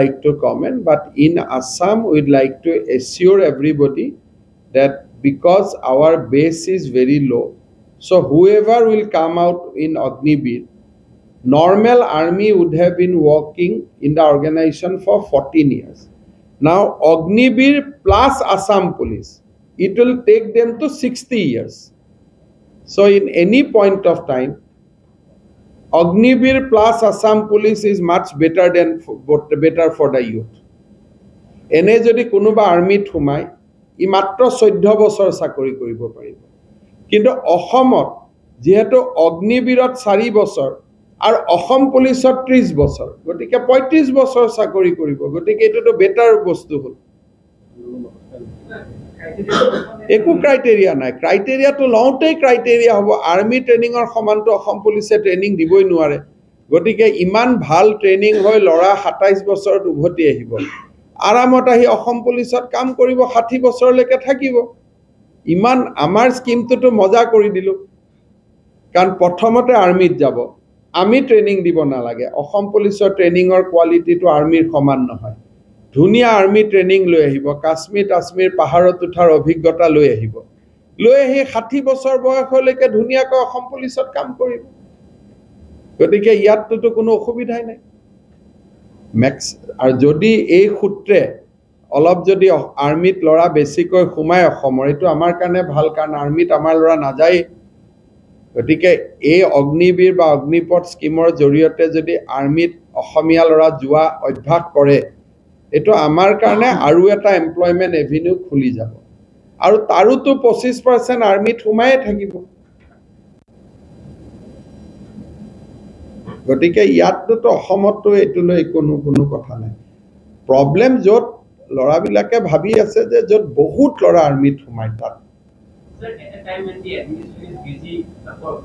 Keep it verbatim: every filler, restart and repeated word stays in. Like to comment, but in Assam we'd like to assure everybody that because our base is very low, so whoever will come out in Agniveer, normal army would have been working in the organization for fourteen years. Now Agniveer plus Assam police, it will take them to sixty years. So in any point of time, Agniveer plus Assam police is much better than better for the youth. Ene jodi kunuba army thumai I matro চৈধ্য বছৰ চাকৰি কৰিব পাৰিব, কিন্তু অসমত যেহেতু অগ্নিবীৰত চাৰি বছৰ আৰু অসম পুলিছত ত্ৰিশ বছৰ, গটিকে পঁয়ত্ৰিশ বছৰ চাকৰি কৰিব, গটিকে এটো বেটাৰ বস্তু হল। একো ক্রাইটেরিয়া নাই, ক্রাইটেরিয়া তো লওঁতে ক্রাইটেরিয়া হব আর্মি ট্রেনিং এর সমানটো অসম পুলিশে ট্রেনিং দিবই নোৱাৰে, গটিকে ইমান ভাল ট্রেনিং হয় লড়া সাতাইশ বছৰত উভতি আহিব, আরামত আহি অসম পুলিশত কাম কৰিব ষাঠি বছৰ লৈকে থাকিব। ইমান আমাৰ স্কিমটো মজা কৰি দিলো, কাৰণ প্ৰথমতে আর্মিত যাব আমি ট্রেনিং দিব নালাগে, অসম পুলিশৰ ট্রেনিং এর কোৱালিটিটো আর্মিৰ সমান নহয়, ধুনিয়া আর্মি ট্রেনিং লৈ আহিব, কাশ্মীৰ কাশ্মীৰ পাহাৰত উঠাৰ অভিজ্ঞতা লৈ আহিব, লৈ আহি ষাঠি বছৰ বয়সলৈকে ধুনিয়াকৈ অসম পুলিশত কাম কৰিব, গতিকে ইয়াততো কোনো অসুবিধাই নাই। মেক্স আৰু যদি এই সূত্ৰে অলপ যদি আর্মিত লৰা বেছিকৈ সোমাই অসমৰ, এটো আমাৰ কাৰণে ভাল, কাৰণ আর্মিত আমাৰ লৰা নাযায়, গতিকে এই অগ্নিবীৰ বা অগ্নিপথ স্কিমৰ জৰিয়তে যদি আর্মিত অসমীয়া লৰা যোৱা অভ্যাস কৰে, এটো আমাৰ কাৰণে আৰু এটা এমপ্লয়মেন্ট এভিনিউ খুলি যাব, আৰু তাৰুতো পঁচিছ পাৰ্চেণ্ট আর্মিত সোমাই থাকিব, গটিকে ইয়াততো অসমতো এটলৈ কোনো কোনো কথা নাই। প্ৰবলেম যত লৰাবিলাকে ভাবি আছে যে যত বহুত লৰা আর্মিত সোমাই তাত